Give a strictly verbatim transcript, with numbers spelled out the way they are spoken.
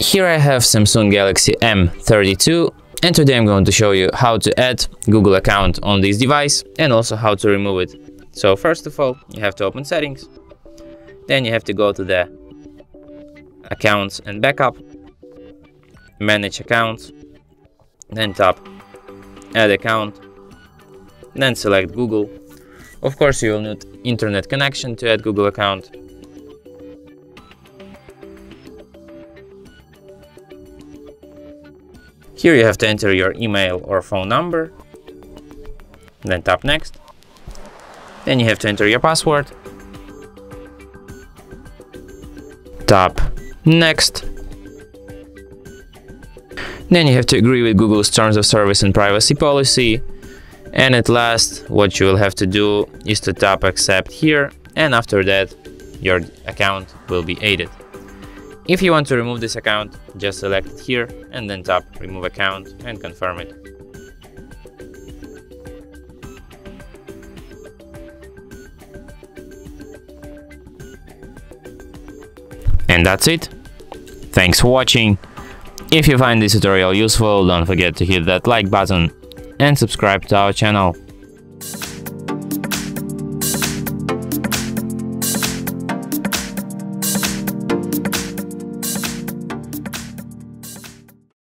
Here I have Samsung Galaxy M thirty-two, and today I'm going to show you how to add Google account on this device and also how to remove it. So first of all, you have to open settings, then you have to go to the accounts and backup, manage accounts, then tap add account, then select Google. Of course, you will need internet connection to add Google account. Here you have to enter your email or phone number, then tap next. Then you have to enter your password, tap next. Then you have to agree with Google's terms of service and privacy policy. And at last, what you will have to do is to tap accept here, and after that your account will be added. If you want to remove this account, just select it here and then tap remove account and confirm it. And that's it. Thanks for watching. If you find this tutorial useful, don't forget to hit that like button and subscribe to our channel.